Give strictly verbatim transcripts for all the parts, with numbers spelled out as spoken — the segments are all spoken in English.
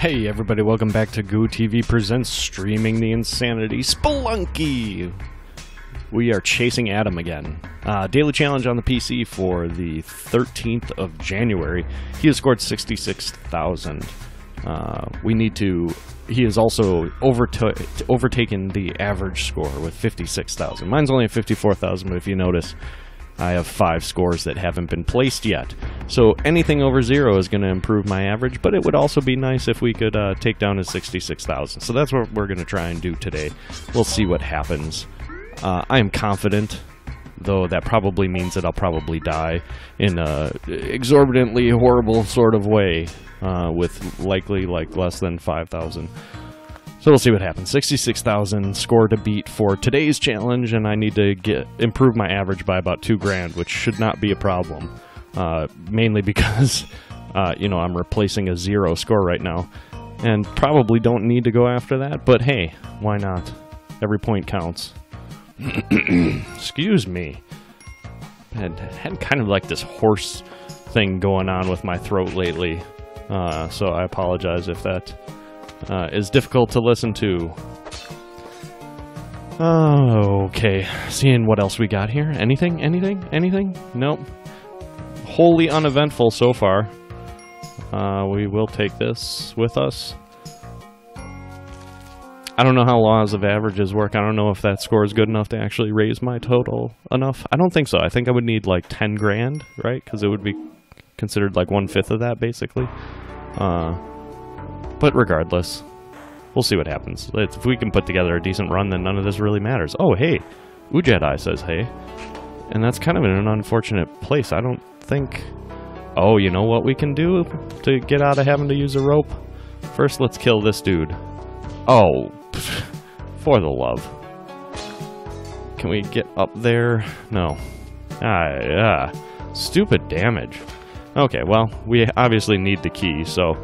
Hey everybody, welcome back to Goo T V Presents, streaming the insanity, Spelunky! We are chasing Adam again. Uh, daily challenge on the P C for the thirteenth of January. He has scored sixty-six thousand. Uh, we need to... He has also overtaken the average score with fifty-six thousand. Mine's only at fifty-four thousand, but if you notice, I have five scores that haven't been placed yet. So anything over zero is going to improve my average, but it would also be nice if we could uh, take down his sixty-six thousand. So that's what we're going to try and do today. We'll see what happens. Uh, I am confident, though that probably means that I'll probably die in an exorbitantly horrible sort of way, uh, with likely like less than five thousand. So we'll see what happens. sixty-six thousand score to beat for today's challenge, and I need to get improve my average by about two grand, which should not be a problem. Uh, mainly because, uh, you know, I'm replacing a zero score right now, and probably don't need to go after that. But hey, why not? Every point counts. Excuse me. I had kind of like this horse thing going on with my throat lately, uh, so I apologize if that uh, is difficult to listen to. Oh, okay, seeing what else we got here. Anything? Anything? Anything? Nope. Wholly uneventful so far. Uh, we will take this with us. I don't know how laws of averages work. I don't know if that score is good enough to actually raise my total enough. I don't think so. I think I would need like ten grand, right? Because it would be considered like one-fifth of that, basically. Uh, but regardless, we'll see what happens. It's, if we can put together a decent run, then none of this really matters. Oh, hey! Ujat says hey. And that's kind of in an unfortunate place. I don't think... Oh, you know what we can do to get out of having to use a rope? First, let's kill this dude. Oh... For the love. Can we get up there? No. Ah, yeah. Stupid damage. Okay, well, we obviously need the key, so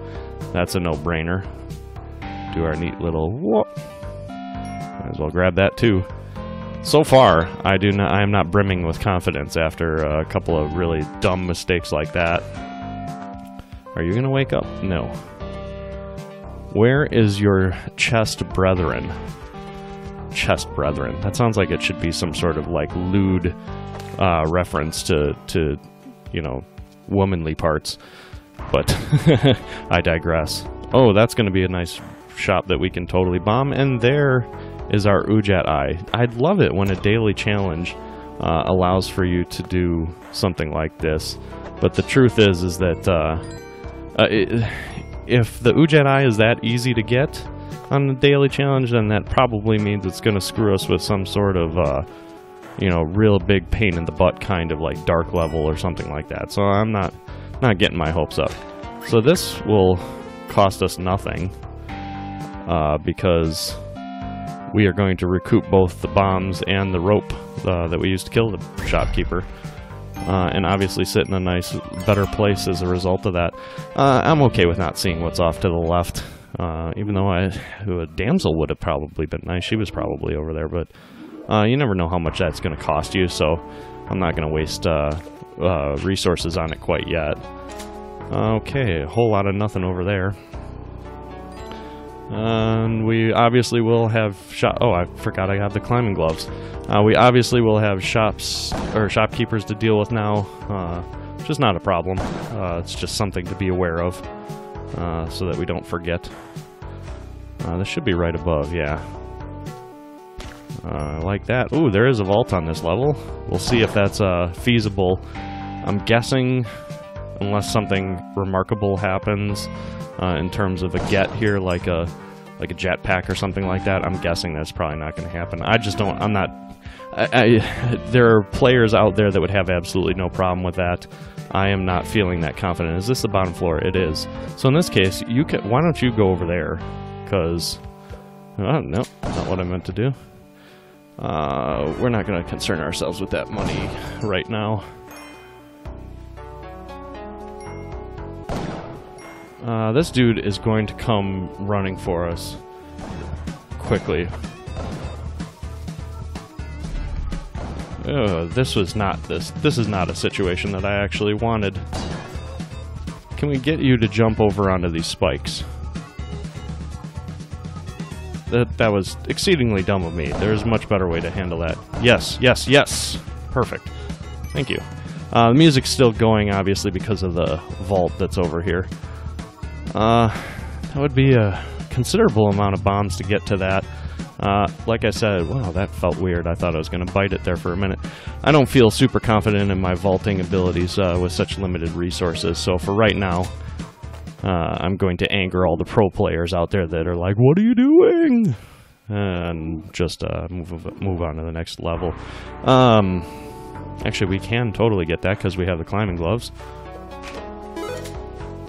that's a no-brainer. Do our neat little whoop. Might as well grab that, too. So far, I do not. I am not brimming with confidence after a couple of really dumb mistakes like that. Are you gonna wake up? No. Where is your chest brethren? Chest brethren. That sounds like it should be some sort of like lewd uh, reference to, to, you know, womanly parts. But I digress. Oh, that's going to be a nice shop that we can totally bomb. And there is our Ujat Eye. I'd love it when a daily challenge uh, allows for you to do something like this. But the truth is, is that... Uh, uh, it, If the Ujat Eye is that easy to get on the daily challenge, then that probably means it's going to screw us with some sort of, uh, you know, real big pain in the butt kind of like dark level or something like that. So I'm not, not getting my hopes up. So this will cost us nothing uh, because we are going to recoup both the bombs and the rope uh, that we used to kill the shopkeeper. Uh, and obviously sit in a nice, better place as a result of that. Uh, I'm okay with not seeing what's off to the left, uh, even though I, a damsel would have probably been nice. She was probably over there, but uh, you never know how much that's going to cost you, so I'm not going to waste uh, uh, resources on it quite yet. Okay, a whole lot of nothing over there. And we obviously will have shop. Oh, I forgot I have the climbing gloves. Uh, we obviously will have shops or shopkeepers to deal with now, uh, which is not a problem. Uh, it's just something to be aware of, uh, so that we don't forget. Uh, this should be right above, yeah. Uh, like that. Ooh, there is a vault on this level. We'll see if that's uh, feasible. I'm guessing, unless something remarkable happens. Uh, in terms of a get here, like a like a jetpack or something like that, I'm guessing that's probably not going to happen. I just don't. I'm not. I, I, there are players out there that would have absolutely no problem with that. I am not feeling that confident. Is this the bottom floor? It is. So in this case, you can. Why don't you go over there? Because oh, no, not what I meant to do. Uh, we're not going to concern ourselves with that money right now. Uh, this dude is going to come running for us quickly. Oh, this was not this. This is not a situation that I actually wanted. Can we get you to jump over onto these spikes? That, that was exceedingly dumb of me. There is a much better way to handle that. Yes, yes, yes! Perfect. Thank you. Uh, the music's still going, obviously, because of the vault that's over here. Uh, that would be a considerable amount of bombs to get to that. Uh, like I said, wow, that felt weird. I thought I was going to bite it there for a minute. I don't feel super confident in my vaulting abilities uh, with such limited resources, so for right now, uh, I'm going to anger all the pro players out there that are like, what are you doing? And just uh, move, move on to the next level. Um, actually, we can totally get that because we have the climbing gloves.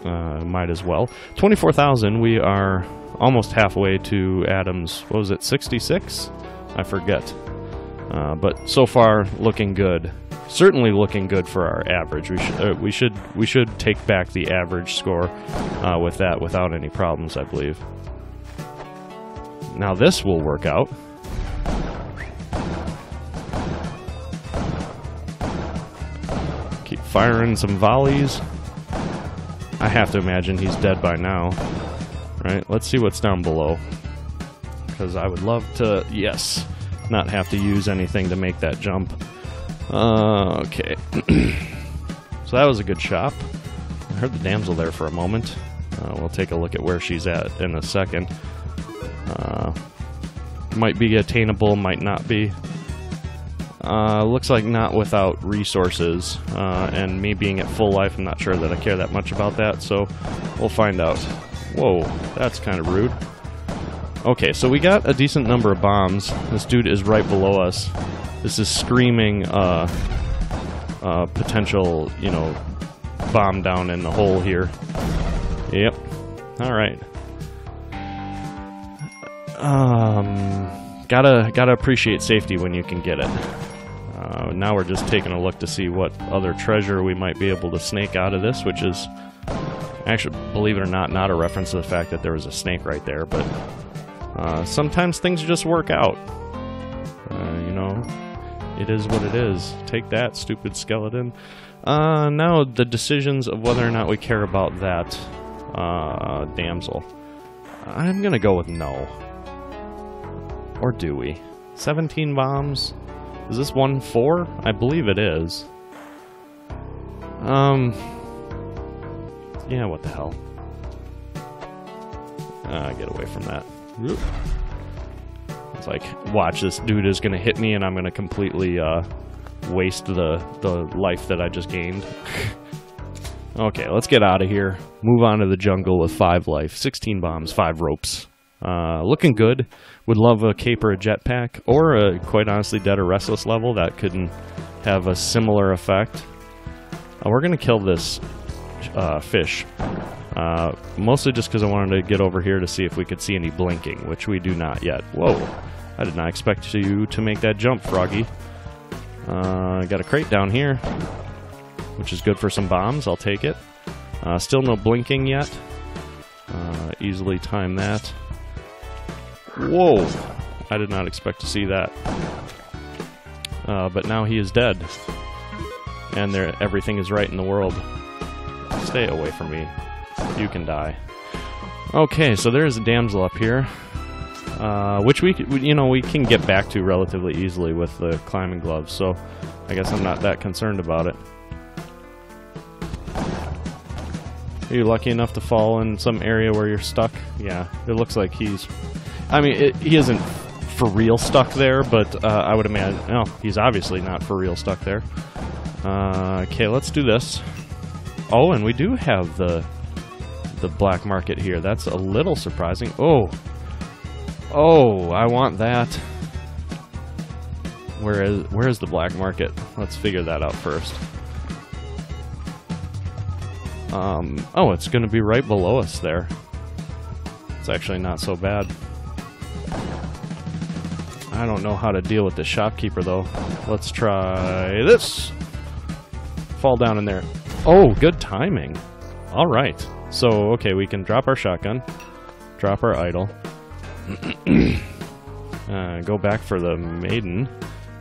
Uh, might as well. twenty-four thousand, we are almost halfway to Adam's, what was it, sixty-six? I forget. Uh, but so far, looking good. Certainly looking good for our average. We should uh, we should we should take back the average score uh, with that without any problems, I believe. Now this will work out. Keep firing some volleys. I have to imagine he's dead by now. Right, let's see what's down below, because I would love to, yes, not have to use anything to make that jump. Uh, okay. So that was a good shop. I heard the damsel there for a moment. Uh, we'll take a look at where she's at in a second. Uh, might be attainable, might not be. Uh, looks like not without resources, uh, and me being at full life, I'm not sure that I care that much about that, so we'll find out. Whoa, that's kind of rude. Okay, so we got a decent number of bombs. This dude is right below us. This is screaming uh, uh, potential, you know, bomb down in the hole here. Yep. All right. Um, gotta gotta appreciate safety when you can get it. Uh, now we're just taking a look to see what other treasure we might be able to snake out of this, which is. Actually, believe it or not, not a reference to the fact that there was a snake right there, but uh, sometimes things just work out. Uh, you know, it is what it is. Take that, stupid skeleton. Uh, now, the decisions of whether or not we care about that uh, damsel. I'm going to go with no. Or do we? seventeen bombs? Is this one four? I believe it is. Um... Yeah, what the hell. Uh, get away from that. Oop. It's like, watch, this dude is going to hit me and I'm going to completely uh, waste the, the life that I just gained. Okay, let's get out of here. Move on to the jungle with five life. sixteen bombs, five ropes. Uh, looking good. Would love a cape or a jetpack. Or, a, quite honestly, Dead or Restless level. That could have a similar effect. Uh, we're going to kill this... Uh, fish. Uh, mostly just because I wanted to get over here to see if we could see any blinking, which we do not yet. Whoa. I did not expect you to make that jump, Froggy. Uh, got a crate down here, which is good for some bombs. I'll take it. Uh, still no blinking yet. Uh, easily time that. Whoa. I did not expect to see that. Uh, but now he is dead. And there, everything is right in the world. Stay away from me. You can die. Okay, so there's a damsel up here, uh, which we, you know, we can get back to relatively easily with the climbing gloves. So I guess I'm not that concerned about it. Are you lucky enough to fall in some area where you're stuck? Yeah, it looks like he's. I mean, it, he isn't for real stuck there, but uh, I would imagine. No, he's obviously not for real stuck there. Uh, okay, let's do this. Oh, and we do have the the black market here. That's a little surprising. Oh. Oh, I want that. Where is where is the black market? Let's figure that out first. Um, oh, it's going to be right below us there. It's actually not so bad. I don't know how to deal with the shopkeeper, though. Let's try this. Fall down in there. Oh, good timing. All right. So, okay, we can drop our shotgun, drop our idol, uh, go back for the maiden,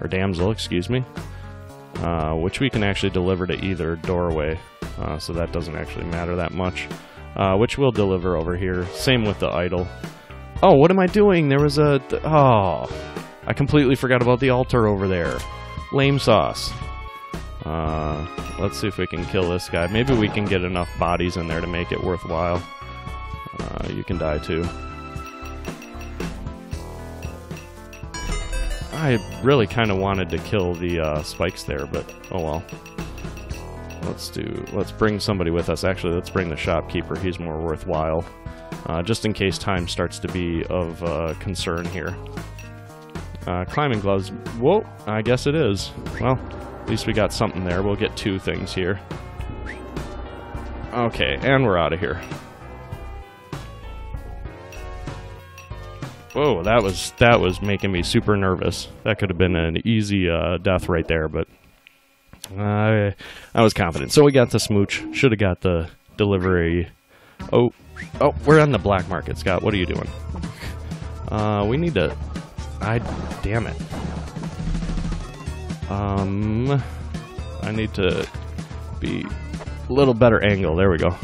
or damsel, excuse me, uh, which we can actually deliver to either doorway, uh, so that doesn't actually matter that much, uh, which we'll deliver over here. Same with the idol. Oh, what am I doing? There was a... Th oh, I completely forgot about the altar over there. Lame sauce. Uh, let's see if we can kill this guy. Maybe we can get enough bodies in there to make it worthwhile. Uh, you can die too. I really kind of wanted to kill the uh, spikes there, but oh well. Let's do. Let's bring somebody with us. Actually, let's bring the shopkeeper. He's more worthwhile, uh, just in case time starts to be of uh, concern here. Uh, climbing gloves. Whoa! I guess it is. Well, at least we got something there. We'll get two things here. Okay, and we're out of here. Whoa, that was that was making me super nervous. That could have been an easy uh, death right there, but I I was confident. So we got the smooch. Should have got the delivery. Oh, oh, we're on the black market, Scott. What are you doing? Uh, we need to. I damn it. Um, I need to be a little better angle. There we go.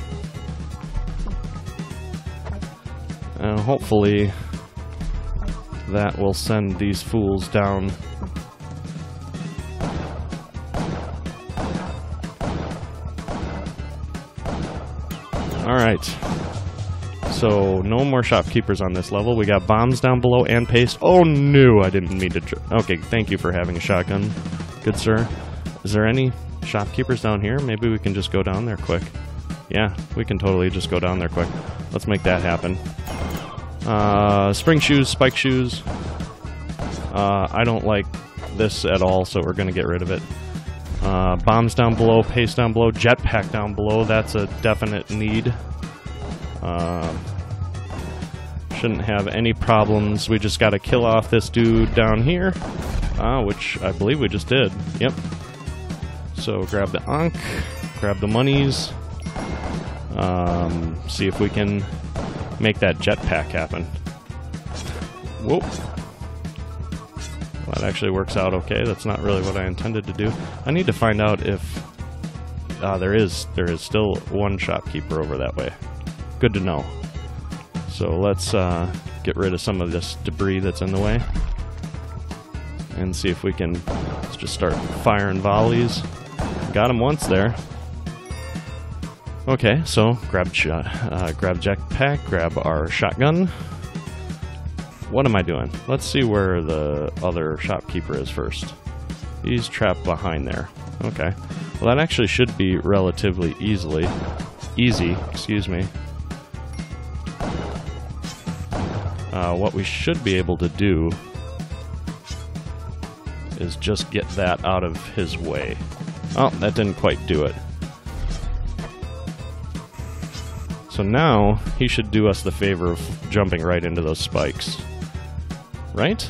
And hopefully that will send these fools down. Alright. So, no more shopkeepers on this level. We got bombs down below and paste. Oh, no! I didn't mean to... Dr okay, thank you for having a shotgun. Good sir. Is there any shopkeepers down here? Maybe we can just go down there quick. Yeah, we can totally just go down there quick. Let's make that happen. Uh, spring shoes, spike shoes. Uh, I don't like this at all, so we're going to get rid of it. Uh, bombs down below, paste down below, jetpack down below. That's a definite need. Uh, shouldn't have any problems. We just got to kill off this dude down here, uh, which I believe we just did. Yep. So grab the Ankh, grab the monies. Um, see if we can make that jetpack happen. Whoa. Well, that actually works out okay. That's not really what I intended to do. I need to find out if uh, there is there is still one shopkeeper over that way. Good to know. So let's uh, get rid of some of this debris that's in the way and see if we can let's just start firing volleys. Got him once there. Okay, so grab shot, uh, grab jetpack, grab our shotgun. What am I doing? Let's see where the other shopkeeper is first. He's trapped behind there. Okay. Well, that actually should be relatively easily easy. Excuse me. Uh, what we should be able to do is just get that out of his way. Oh, that didn't quite do it. So now, he should do us the favor of jumping right into those spikes. Right?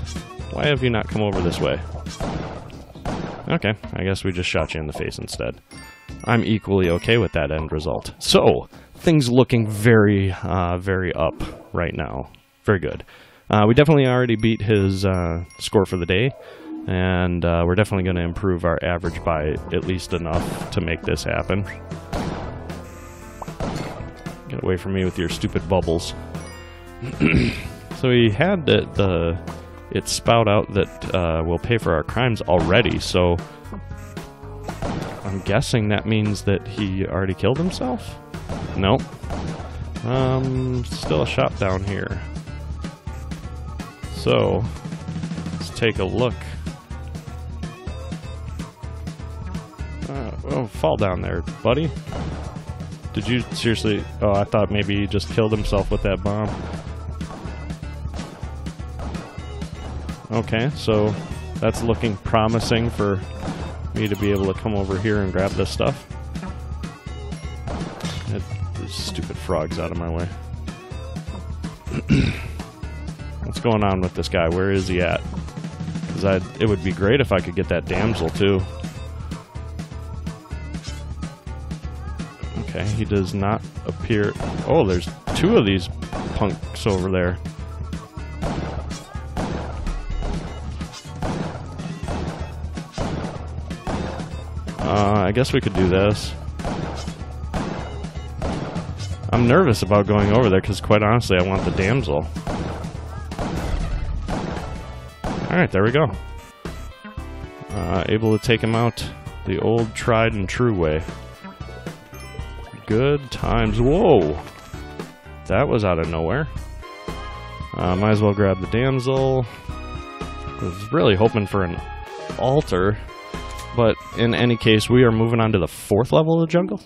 Why have you not come over this way? Okay, I guess we just shot you in the face instead. I'm equally okay with that end result. So, things looking very, uh, very up right now. Very good. Uh, we definitely already beat his uh, score for the day, and uh, we're definitely going to improve our average by at least enough to make this happen. Get away from me with your stupid bubbles. So he had the, the it spout out that uh, we'll pay for our crimes already, so I'm guessing that means that he already killed himself? Nope. Um, still a shop down here. So, let's take a look. Uh, oh, fall down there, buddy. Did you seriously? Oh, I thought maybe he just killed himself with that bomb. Okay, so that's looking promising for me to be able to come over here and grab this stuff. Get these stupid frogs out of my way. What's going on with this guy? Where is he at? Because I'd, it would be great if I could get that damsel too. Okay, he does not appear... Oh, there's two of these punks over there. Uh, I guess we could do this. I'm nervous about going over there because, quite honestly, I want the damsel. Alright, there we go. Uh, able to take him out the old tried and true way. Good times. Whoa! That was out of nowhere. Uh, might as well grab the damsel. I was really hoping for an altar, but in any case, we are moving on to the fourth level of the jungle.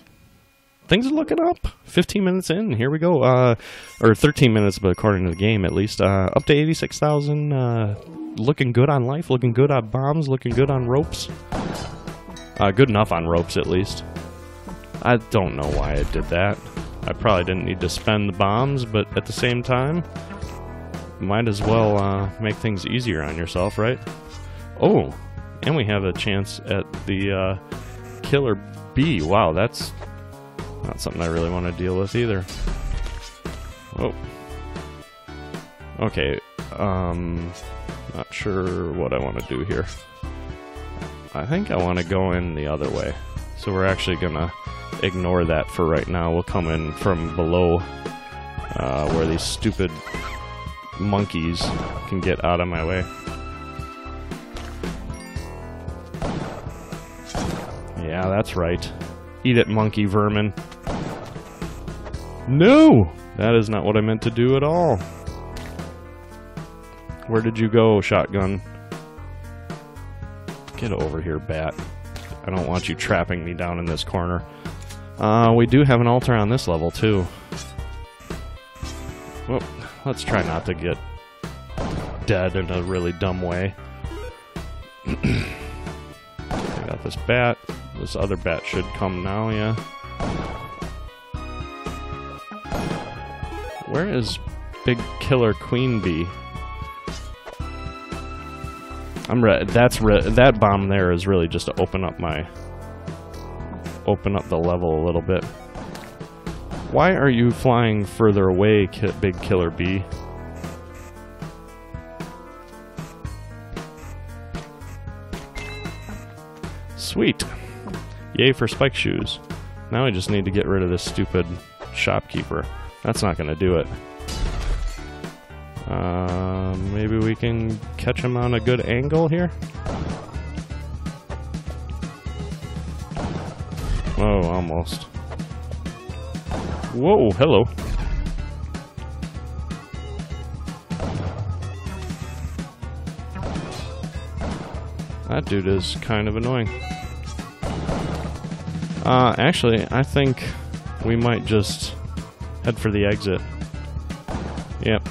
Things are looking up. fifteen minutes in, here we go. Uh, or thirteen minutes, but according to the game, at least. Uh, up to eighty-six thousand. Uh, looking good on life, looking good on bombs, looking good on ropes. Uh, good enough on ropes, at least. I don't know why I did that. I probably didn't need to spend the bombs, but at the same time, might as well uh, make things easier on yourself, right? Oh, and we have a chance at the uh, killer bee. Wow, that's not something I really want to deal with either. Oh. Okay, um, not sure what I want to do here. I think I want to go in the other way. So we're actually going to ignore that for right now. We'll come in from below uh, where these stupid monkeys can get out of my way. Yeah, that's right. Eat it, monkey vermin. No! That is not what I meant to do at all. Where did you go, shotgun? Get over here, bat. I don't want you trapping me down in this corner. Uh, we do have an altar on this level, too. Well, let's try not to get dead in a really dumb way. I got this bat. This other bat should come now, yeah. Where is Big Killer Queen Bee? I'm re that's re that bomb there is really just to open up my open up the level a little bit. Why are you flying further away, ki Big Killer Bee? Sweet. Yay for spike shoes. Now I just need to get rid of this stupid shopkeeper. That's not going to do it. Uh, maybe we can catch him on a good angle here? Oh, almost. Whoa, hello. That dude is kind of annoying. Uh, actually, I think we might just head for the exit. Yep.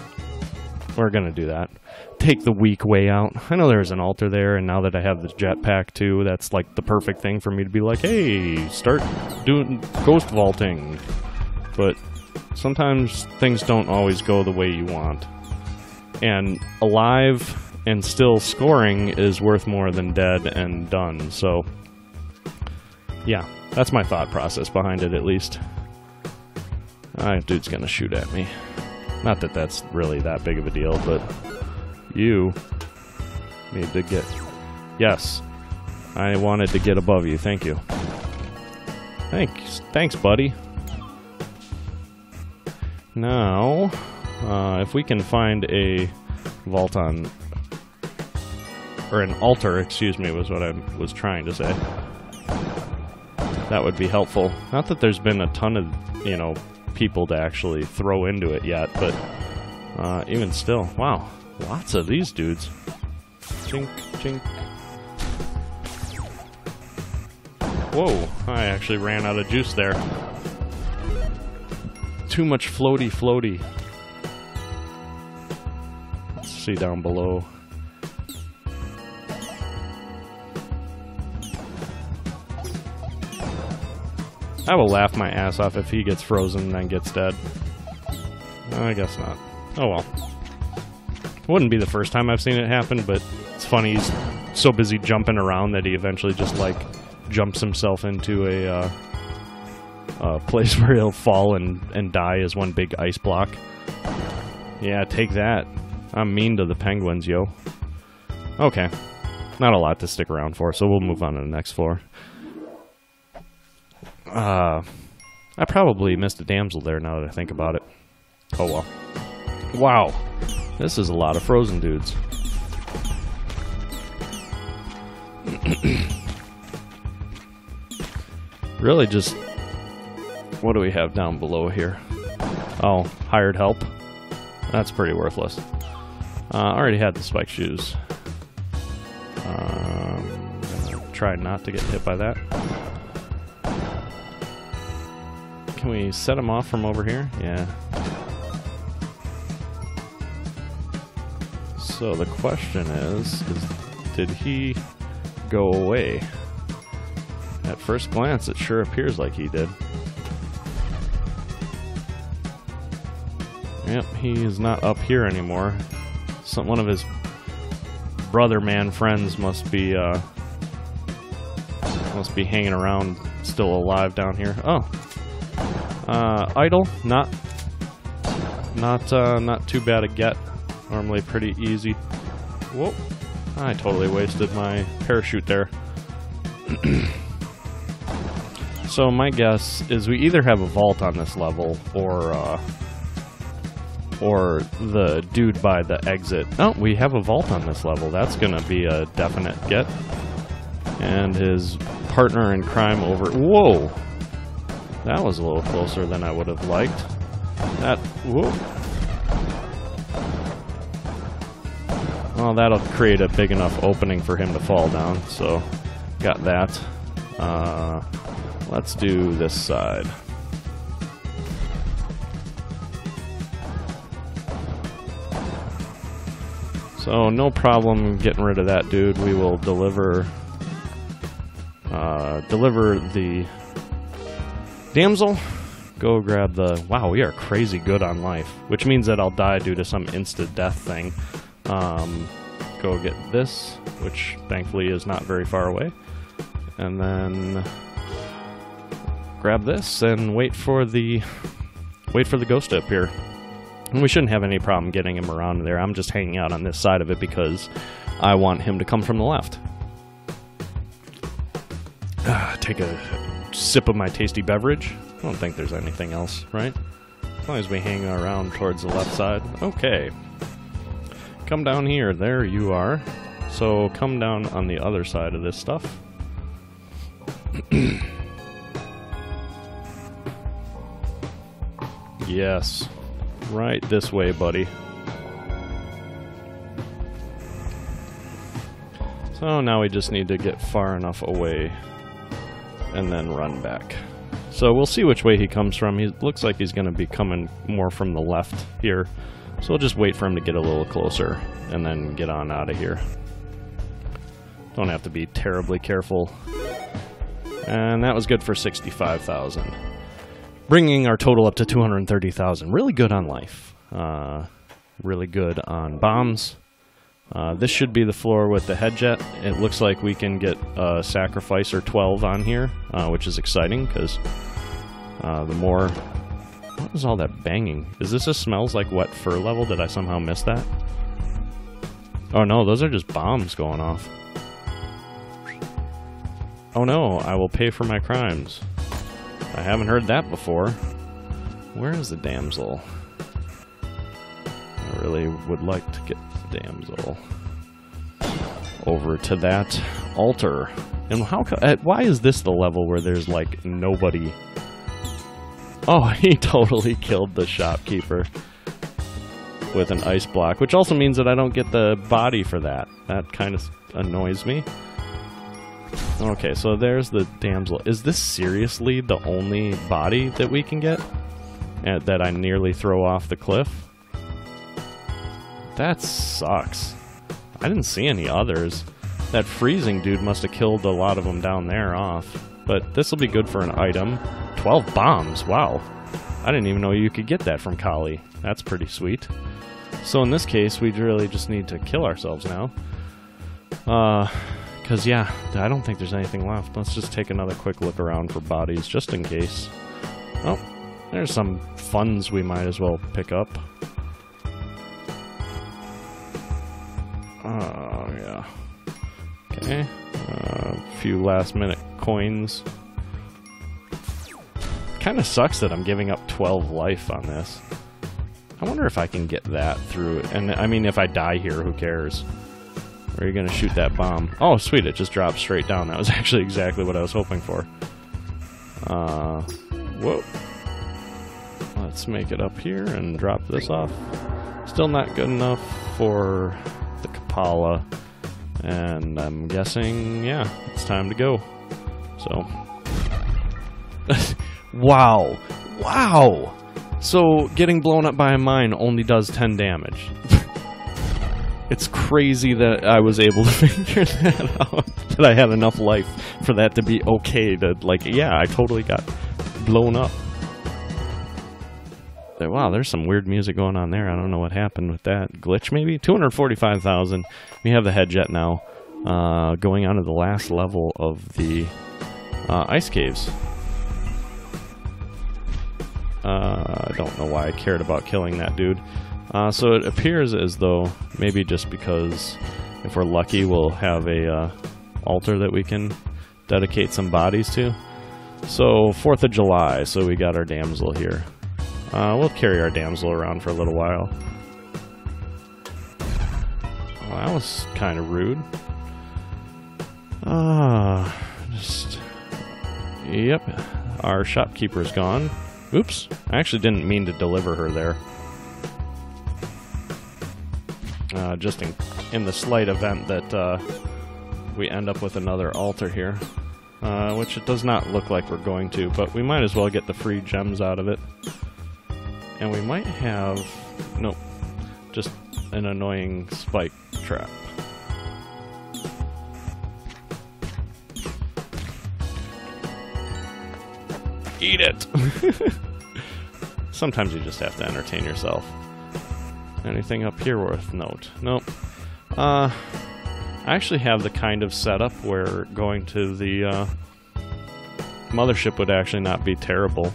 We're gonna do that. Take the weak way out. I know there's an altar there, and now that I have the jetpack too, that's like the perfect thing for me to be like, hey, start doing ghost vaulting. But sometimes things don't always go the way you want. And alive and still scoring is worth more than dead and done. So, yeah, that's my thought process behind it, at least. Alright, dude's gonna shoot at me. Not that that's really that big of a deal, but you need to get... Yes, I wanted to get above you. Thank you. Thanks, thanks, buddy. Now, uh, if we can find a vault on... Or an altar, excuse me, was what I was trying to say. That would be helpful. Not that there's been a ton of, you know... people to actually throw into it yet, but uh, even still, wow, lots of these dudes. Chink, chink. Whoa, I actually ran out of juice there. Too much floaty floaty. Let's see down below. I will laugh my ass off if he gets frozen and then gets dead. I guess not. Oh well. Wouldn't be the first time I've seen it happen, but it's funny, he's so busy jumping around that he eventually just, like, jumps himself into a, uh, a place where he'll fall and, and die as one big ice block. Yeah, take that. I'm mean to the penguins, yo. Okay. Not a lot to stick around for, so we'll move on to the next floor. Uh, I probably missed a damsel there now that I think about it. Oh well. Wow. This is a lot of frozen dudes. Really just... What do we have down below here? Oh, hired help. That's pretty worthless. I uh, already had the spike shoes. Um, try not to get hit by that. Can we set them off from over here? Yeah. So the question is, is did he go away? At first glance, it sure appears like he did. Yep, he is not up here anymore. Some, one of his brother man friends must be uh, must be hanging around, still alive down here. Oh, uh, idle, not not uh, not too bad a get. Normally pretty easy. Whoa, I totally wasted my parachute there. So my guess is we either have a vault on this level or uh, or the dude by the exit. Oh, we have a vault on this level. That's gonna be a definite get. And his partner in crime over... Whoa! That was a little closer than I would have liked. That... Whoa! Well, that'll create a big enough opening for him to fall down, so got that. Uh, let's do this side. So no problem getting rid of that dude. We will deliver uh, deliver the damsel. Go grab the... Wow, we are crazy good on life, which means that I'll die due to some insta-death thing. Um, go get this, which thankfully is not very far away, and then grab this and wait for the wait for the ghost to appear. And we shouldn't have any problem getting him around there. I'm just hanging out on this side of it because I want him to come from the left. Ah, take a sip of my tasty beverage. I don't think there's anything else, right? As long as we hang around towards the left side. Okay. Come down here. There you are. So come down on the other side of this stuff. Yes. Right this way, buddy. So now we just need to get far enough away and then run back. So we'll see which way he comes from. He looks like he's going to be coming more from the left here. So we'll just wait for him to get a little closer and then get on out of here. Don't have to be terribly careful. And that was good for sixty-five thousand. Bringing our total up to two hundred thirty thousand. Really good on life. Uh, really good on bombs. Uh, this should be the floor with the head jet. It looks like we can get a sacrifice or twelve on here, uh, which is exciting because uh, the more... What is all that banging? Is this a smells like wet fur level? Did I somehow miss that? Oh no, those are just bombs going off. Oh no, I will pay for my crimes. I haven't heard that before. Where is the damsel? I really would like to get the damsel over to that altar. And how? Why is this the level where there's like nobody? Oh, he totally killed the shopkeeper with an ice block, which also means that I don't get the body for that. That kind of annoys me. Okay, so there's the damsel. Is this seriously the only body that we can get? Uh, that I nearly throw off the cliff? That sucks. I didn't see any others. That freezing dude must have killed a lot of them down there off. But this will be good for an item. twelve bombs, wow. I didn't even know you could get that from Kali. That's pretty sweet. So in this case, we really just need to kill ourselves now. Uh... Because, yeah, I don't think there's anything left. Let's just take another quick look around for bodies, just in case. Oh, there's some funds we might as well pick up. Oh, yeah. Okay. A uh, few last-minute coins. Kind of sucks that I'm giving up twelve life on this. I wonder if I can get that through... And, I mean, if I die here, who cares? Where are you gonna shoot that bomb? Oh, sweet, it just dropped straight down. That was actually exactly what I was hoping for. Uh, whoa. Let's make it up here and drop this off. Still not good enough for the Kapala. And I'm guessing, yeah, it's time to go. So. Wow. Wow! So, getting blown up by a mine only does ten damage. It's crazy that I was able to figure that out. That I had enough life for that to be okay. To, like, yeah, I totally got blown up. Wow, there's some weird music going on there. I don't know what happened with that. Glitch, maybe? two hundred forty-five thousand. We have the head jet now. Uh, going on to the last level of the uh, ice caves. Uh, I don't know why I cared about killing that dude. Uh, so it appears as though, maybe just because if we're lucky, we'll have a uh, altar that we can dedicate some bodies to. So, fourth of July, so we got our damsel here. Uh, we'll carry our damsel around for a little while. Well, that was kind of rude. Ah, uh, just... Yep, our shopkeeper's gone. Oops, I actually didn't mean to deliver her there. Uh, just in, in the slight event that uh, we end up with another altar here. Uh, which it does not look like we're going to, but we might as well get the free gems out of it. And we might have... Nope. Just an annoying spike trap. Eat it! Sometimes you just have to entertain yourself. Anything up here worth note? Nope. Uh, I actually have the kind of setup where going to the uh, mothership would actually not be terrible.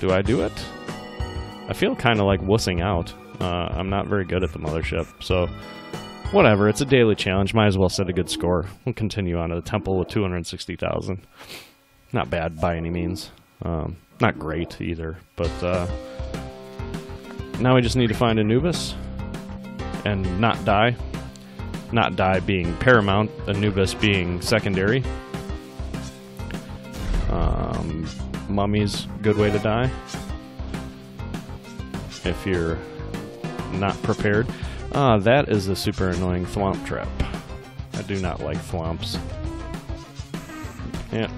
Do I do it? I feel kind of like wussing out. Uh, I'm not very good at the mothership, so whatever. It's a daily challenge. Might as well set a good score. We'll continue on to the temple with two hundred sixty thousand. Not bad by any means. Um, not great either, but uh, now we just need to find Anubis and not die. Not die being paramount, Anubis being secondary. Um... Mummy's good way to die if you're not prepared. Ah, that is a super annoying thwomp trap. I do not like thwomps. Yeah,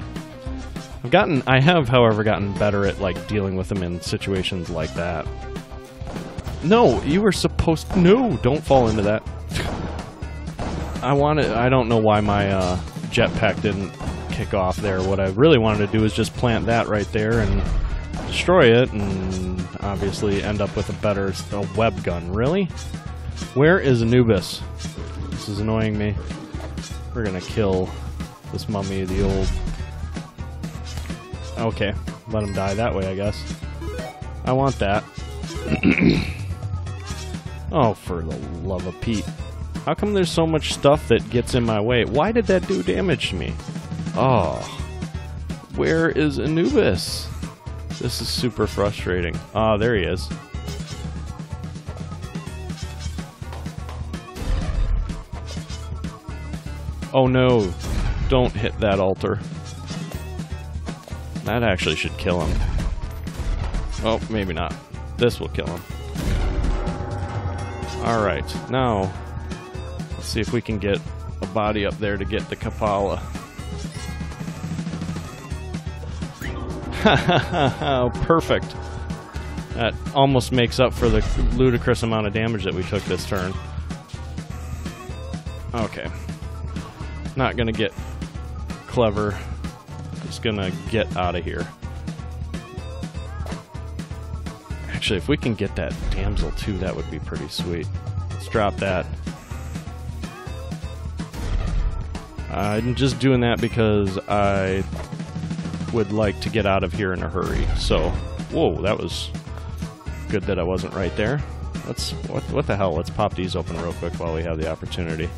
I've gotten. I have, however, gotten better at like dealing with them in situations like that. No, you were supposed to. No, don't fall into that. I wanted. I don't know why my uh, jetpack didn't kick off there. What I really wanted to do is just plant that right there and destroy it, and obviously end up with a better a web gun. Really? Where is Anubis? This is annoying me. We're gonna kill this mummy, the old... Okay, let him die that way, I guess. I want that. Oh, for the love of Pete. How come there's so much stuff that gets in my way? Why did that do damage to me? Oh, where is Anubis? This is super frustrating. Ah, there he is. Oh no, don't hit that altar. That actually should kill him. Oh, maybe not. This will kill him. Alright, now let's see if we can get a body up there to get the Kapala. Perfect. That almost makes up for the ludicrous amount of damage that we took this turn. Okay. Not gonna get clever. Just gonna get out of here. Actually, if we can get that damsel too, that would be pretty sweet. Let's drop that. I'm just doing that because I... would like to get out of here in a hurry. So, whoa, that was good that I wasn't right there. Let's, what, what the hell, let's pop these open real quick while we have the opportunity.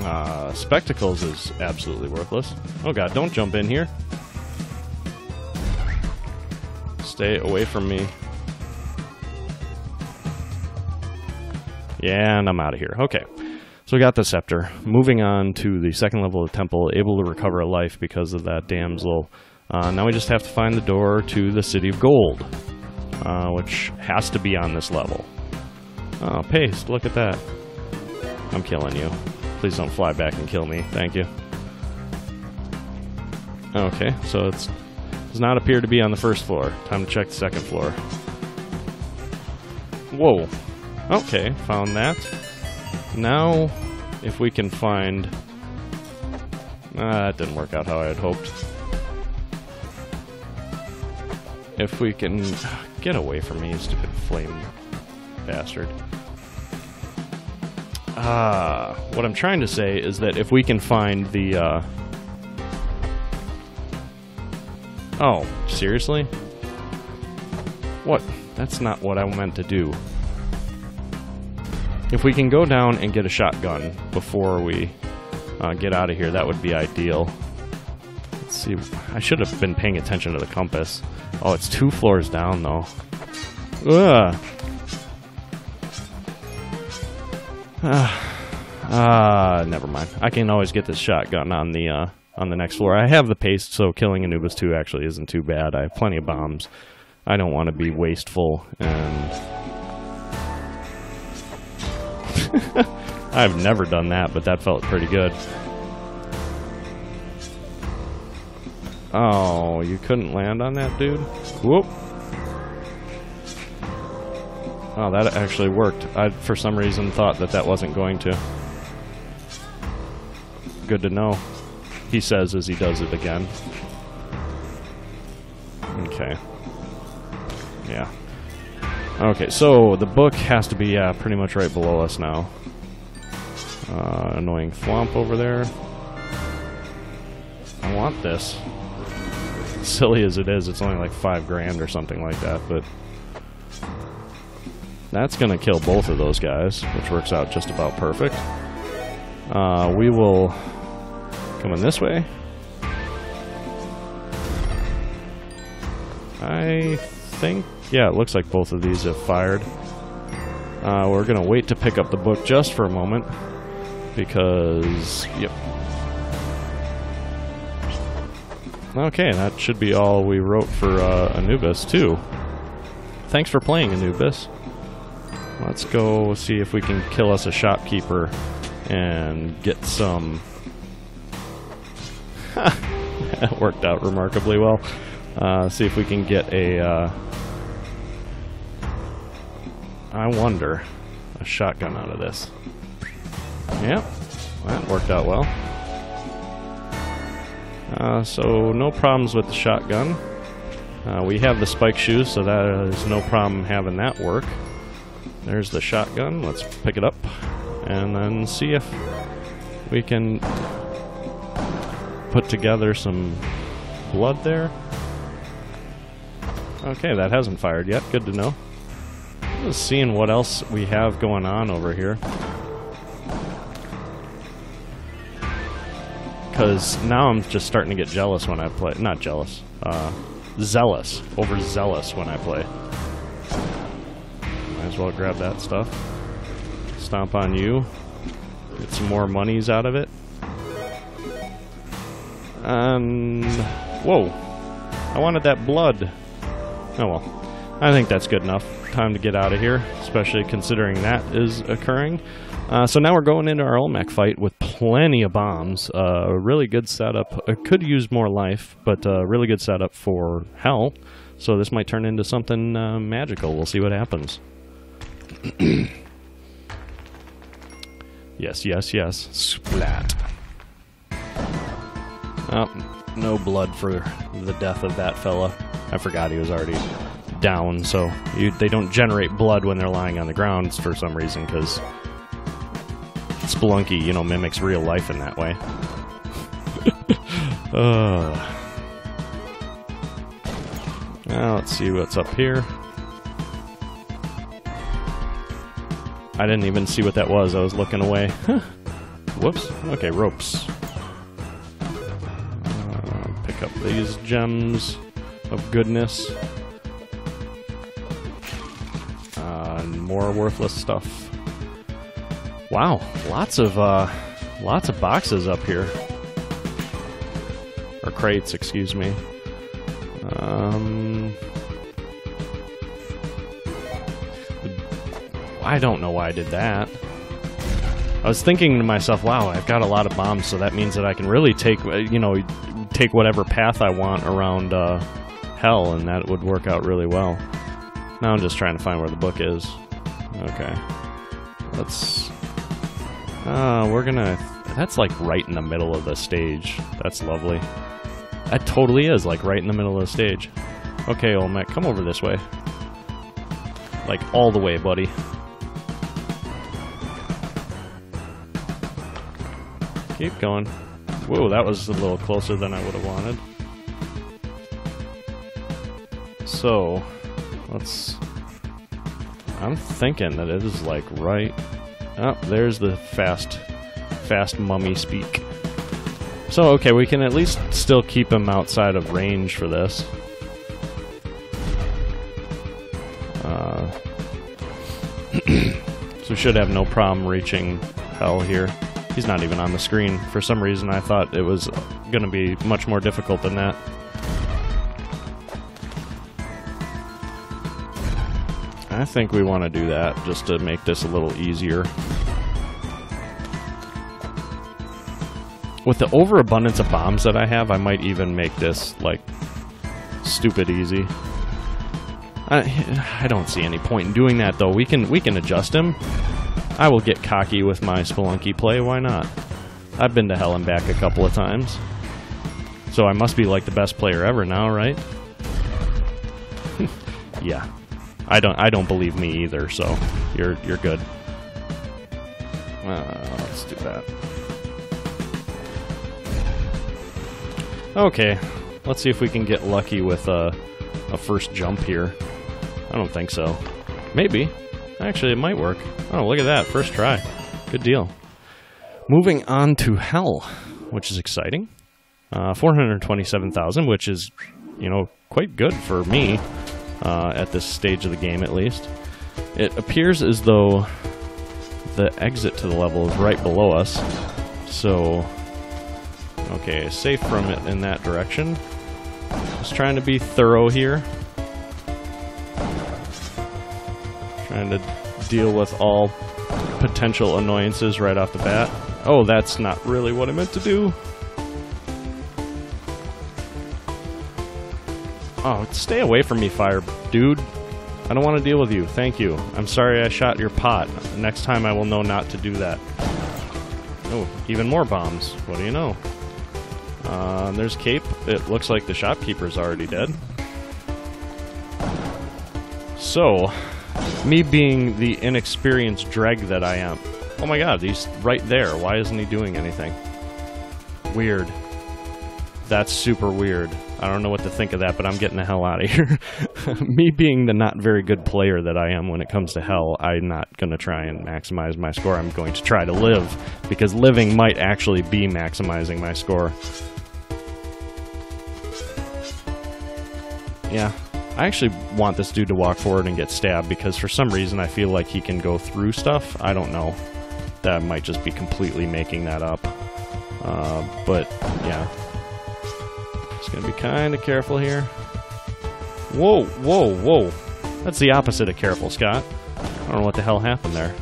Uh, spectacles is absolutely worthless. Oh god, don't jump in here. Stay away from me. Yeah, and I'm out of here. Okay. So we got the scepter. Moving on to the second level of the temple, able to recover a life because of that damsel. Uh, now we just have to find the door to the City of Gold, uh, which has to be on this level. Oh, paste, look at that. I'm killing you. Please don't fly back and kill me. Thank you. Okay, so it's does not appear to be on the first floor. Time to check the second floor. Whoa. Okay, found that. Now, if we can find... Ah, that didn't work out how I had hoped. If we can... Get away from me, you stupid flame bastard. Ah, what I'm trying to say is that if we can find the... Uh, Oh, seriously? What? That's not what I meant to do. If we can go down and get a shotgun before we uh, get out of here, that would be ideal. Let's see. I should have been paying attention to the compass. Oh, it's two floors down, though. Ugh. Ah, uh, never mind. I can always get this shotgun on the... Uh, on the next floor. I have the paste, so killing Anubis two actually isn't too bad. I have plenty of bombs. I don't want to be wasteful, and... I've never done that, but that felt pretty good. Oh, you couldn't land on that, dude? Whoop! Oh, that actually worked. I, for some reason, thought that that wasn't going to. Good to know. He says as he does it again. Okay. Yeah. Okay, so the book has to be uh, pretty much right below us now. Uh, annoying thwomp over there. I want this. Silly as it is, it's only like five grand or something like that, but... That's gonna kill both of those guys, which works out just about perfect. Uh, we will... Coming this way. I think... Yeah, it looks like both of these have fired. Uh, we're going to wait to pick up the book just for a moment. Because... Yep. Okay, that should be all we wrote for uh, Anubis, too. Thanks for playing, Anubis. Let's go see if we can kill us a shopkeeper and get some... That worked out remarkably well. Uh, see if we can get a... Uh, I wonder... a shotgun out of this. Yep. That worked out well. Uh, so, no problems with the shotgun. Uh, we have the spike shoes, so that is no problem having that work. There's the shotgun. Let's pick it up. And then see if we can... put together some blood there. Okay, that hasn't fired yet. Good to know. Just seeing what else we have going on over here. Because now I'm just starting to get jealous when I play. Not jealous. Uh, zealous. Overzealous when I play. Might as well grab that stuff. Stomp on you. Get some more monies out of it. Um, whoa. I wanted that blood. Oh well. I think that's good enough. Time to get out of here, especially considering that is occurring. Uh, so now we're going into our Olmec fight with plenty of bombs. Uh, a really good setup. It could use more life, but a really good setup for hell. So this might turn into something uh, magical. We'll see what happens. Yes, yes, yes. Splat. Oh, no blood for the death of that fella. I forgot he was already down, so you, they don't generate blood when they're lying on the ground for some reason, because Spelunky, you know, mimics real life in that way. uh. Now, let's see what's up here. I didn't even see what that was. I was looking away. Huh. Whoops. Okay, ropes. Up these gems of goodness. Uh, and more worthless stuff. Wow, lots of uh, lots of boxes up here, or crates, excuse me. Um, I don't know why I did that. I was thinking to myself, wow, I've got a lot of bombs, so that means that I can really take, you know, take whatever path I want around uh, hell, and that would work out really well. Now I'm just trying to find where the book is. Okay. Let's... Uh, we're gonna... That's like right in the middle of the stage. That's lovely. That totally is like right in the middle of the stage. Okay, Olmec, come over this way. Like all the way, buddy. Keep going. Whoa, that was a little closer than I would have wanted. So, let's... I'm thinking that it is like right... Oh, there's the fast, fast mummy speak. So, okay, we can at least still keep him outside of range for this. Uh, so we should have no problem reaching hell here. He's not even on the screen. For some reason, I thought it was going to be much more difficult than that. I think we want to do that just to make this a little easier. With the overabundance of bombs that I have, I might even make this, like, stupid easy. I, I don't see any point in doing that, though. We can, we can adjust him. I will get cocky with my Spelunky play, why not? I've been to hell and back a couple of times. So I must be like the best player ever now, right? Yeah. I don't I don't believe me either, so you're you're good. Uh, let's do that. Okay. Let's see if we can get lucky with a, a first jump here. I don't think so. Maybe. Actually, it might work. Oh, look at that. First try. Good deal. Moving on to hell, which is exciting. Uh, four hundred twenty-seven thousand, which is, you know, quite good for me uh, at this stage of the game, at least. It appears as though the exit to the level is right below us. So, okay, safe from it in that direction. Just trying to be thorough here. Trying to deal with all potential annoyances right off the bat. Oh, that's not really what I meant to do. Oh, stay away from me, fire dude. I don't want to deal with you. Thank you. I'm sorry I shot your pot. Next time I will know not to do that. Oh, even more bombs. What do you know? Uh, there's Cape. It looks like the shopkeeper's already dead. So... me being the inexperienced dreg that I am. Oh my god, he's right there. Why isn't he doing anything? Weird. That's super weird. I don't know what to think of that, but I'm getting the hell out of here. Me being the not very good player that I am when it comes to hell, I'm not going to try and maximize my score. I'm going to try to live, because living might actually be maximizing my score. Yeah. I actually want this dude to walk forward and get stabbed, because for some reason I feel like he can go through stuff. I don't know. That might just be completely making that up. Uh, but, yeah. Just gonna be kind of careful here. Whoa, whoa, whoa. That's the opposite of careful, Scott. I don't know what the hell happened there.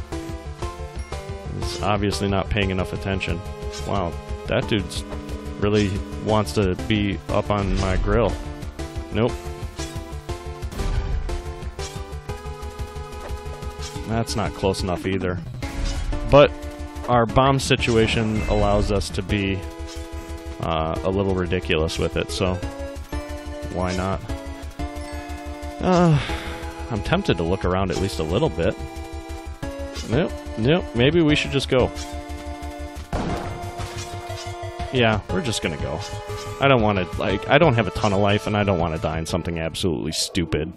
He's obviously not paying enough attention. Wow, that dude really wants to be up on my grill. Nope. That's not close enough either. But our bomb situation allows us to be uh, a little ridiculous with it, so why not? Uh, I'm tempted to look around at least a little bit. Nope, nope, maybe we should just go. Yeah, we're just gonna go. I don't want to, like, I don't have a ton of life, and I don't want to die in something absolutely stupid.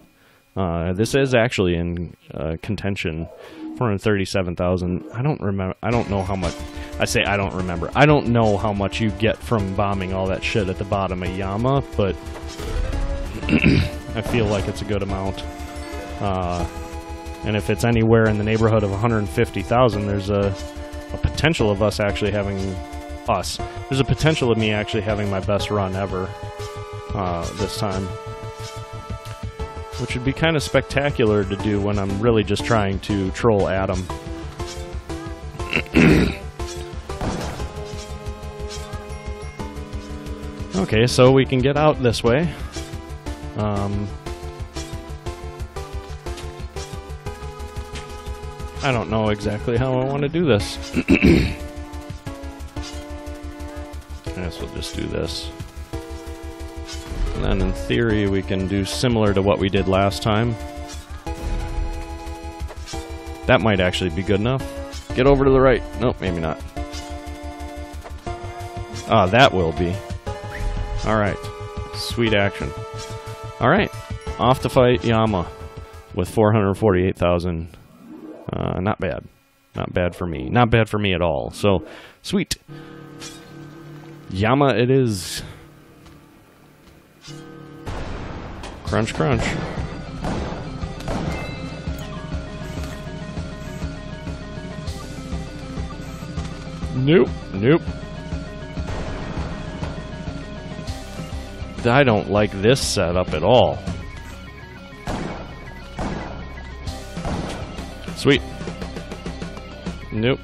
Uh, this is actually in uh, contention, four hundred thirty-seven thousand. I don't remember. I don't know how much. I say I don't remember. I don't know how much you get from bombing all that shit at the bottom of Yama, but I feel like it's a good amount. Uh, and if it's anywhere in the neighborhood of one hundred fifty thousand, there's a a potential of us actually having us. There's a potential of me actually having my best run ever uh, this time. Which would be kind of spectacular to do when I'm really just trying to troll Adam. Okay, so we can get out this way. Um, I don't know exactly how I want to do this. I guess we'll just do this. And then in theory we can do similar to what we did last time. That might actually be good enough. Get over to the right. Nope, maybe not. Ah, that will be. Alright. Sweet action. Alright. Off to fight Yama with four hundred forty-eight thousand. Uh, not bad. Not bad for me. Not bad for me at all. So, sweet. Yama it is. Crunch, crunch. Nope. Nope. I don't like this setup at all. Sweet. Nope.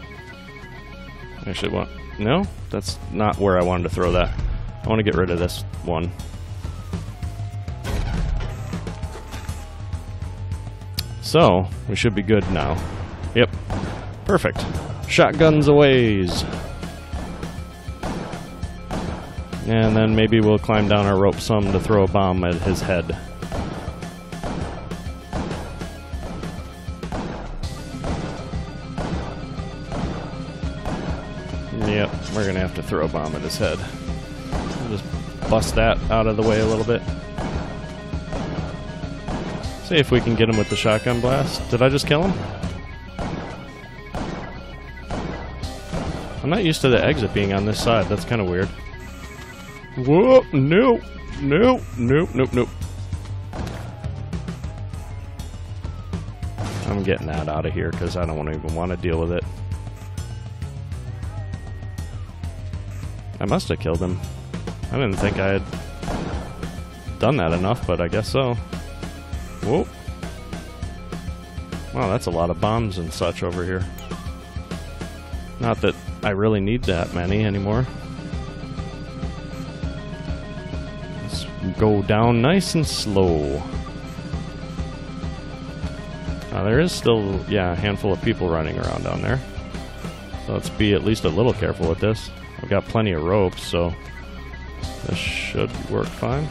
Actually, what? No? That's not where I wanted to throw that. I want to get rid of this one. So, we should be good now. Yep. Perfect. Shotguns aways. And then maybe we'll climb down our rope some to throw a bomb at his head. Yep, we're gonna have to throw a bomb at his head. We'll just bust that out of the way a little bit. See if we can get him with the shotgun blast. Did I just kill him? I'm not used to the exit being on this side. That's kind of weird. Whoop, nope, nope, nope, nope, nope. I'm getting that out of here because I don't want to even want to deal with it. I must have killed him. I didn't think I had done that enough, but I guess so. Whoop. Wow, that's a lot of bombs and such over here. Not that I really need that many anymore. Go down nice and slow. Now there is still, yeah, a handful of people running around down there. So let's be at least a little careful with this. I've got plenty of ropes, so this should work fine.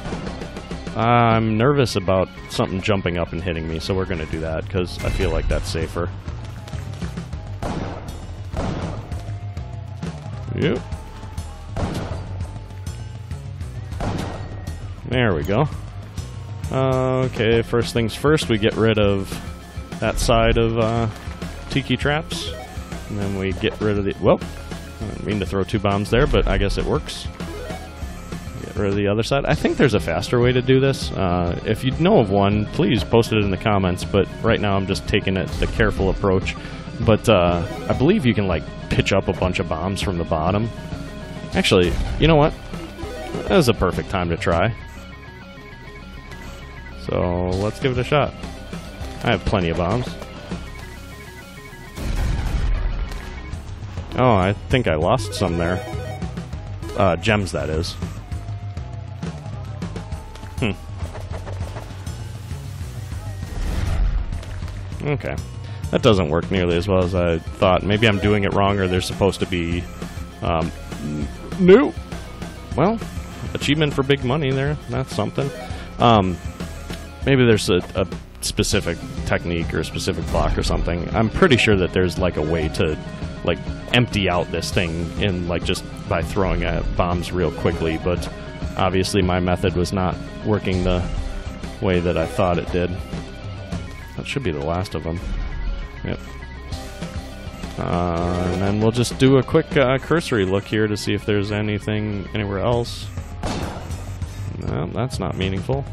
I'm nervous about something jumping up and hitting me, so we're going to do that because I feel like that's safer. Yep. There we go. Uh, okay, first things first, we get rid of that side of uh, Tiki Traps. And then we get rid of the... Well, I didn't mean to throw two bombs there, but I guess it works. Get rid of the other side. I think there's a faster way to do this. Uh, if you know of one, please post it in the comments. But right now I'm just taking it the careful approach. But uh, I believe you can, like, pitch up a bunch of bombs from the bottom. Actually, you know what? That was a perfect time to try. So let's give it a shot. I have plenty of bombs. Oh, I think I lost some there. Uh, gems, that is. Hmm. Okay. That doesn't work nearly as well as I thought. Maybe I'm doing it wrong or they're supposed to be... Um, new. Well, achievement for big money there. That's something. Um... Maybe there's a, a specific technique or a specific block or something. I'm pretty sure that there's like a way to like empty out this thing in like just by throwing at bombs real quickly, but obviously my method was not working the way that I thought it did. That should be the last of them. Yep. Uh, and then we'll just do a quick uh, cursory look here to see if there's anything anywhere else. No, that's not meaningful.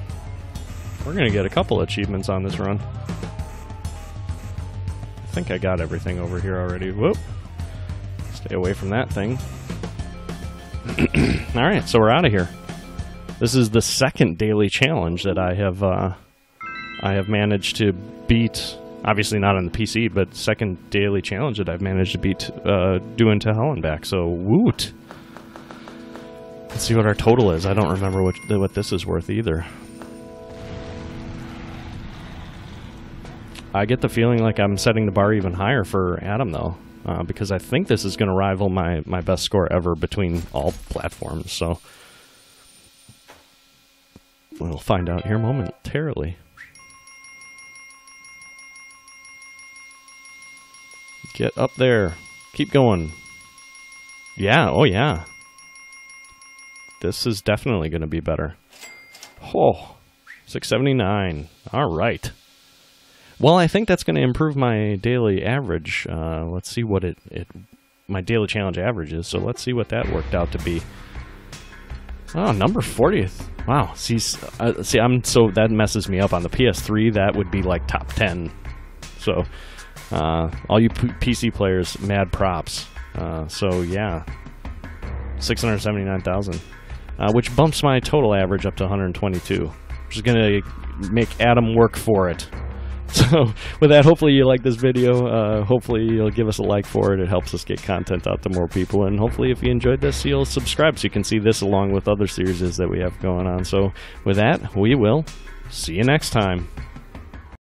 We're going to get a couple achievements on this run. I think I got everything over here already. Whoop. Stay away from that thing. Alright, so we're out of here. This is the second daily challenge that I have uh, I have managed to beat. Obviously not on the P C, but second daily challenge that I've managed to beat uh, doing to hell and back. So, woot! Let's see what our total is. I don't remember what, what this is worth either. I get the feeling like I'm setting the bar even higher for Adam, though, uh, because I think this is going to rival my, my best score ever between all platforms, so we'll find out here momentarily. Get up there. Keep going. Yeah, oh yeah. This is definitely going to be better. Oh, six seventy-nine. All right. Well, I think that's going to improve my daily average. Uh, let's see what it, it my daily challenge average is. So let's see what that worked out to be. Oh, number fortieth. Wow. See, uh, see, I'm so that messes me up. On the P S three, that would be like top ten. So, uh, all you P C players, mad props. Uh, so yeah, six hundred seventy-nine thousand, uh, which bumps my total average up to one hundred twenty-two. Which is going to make Adam work for it. So with that, hopefully you like this video. Uh, hopefully you'll give us a like for it. It helps us get content out to more people. And hopefully if you enjoyed this, you'll subscribe so you can see this along with other series that we have going on. So with that, we will see you next time.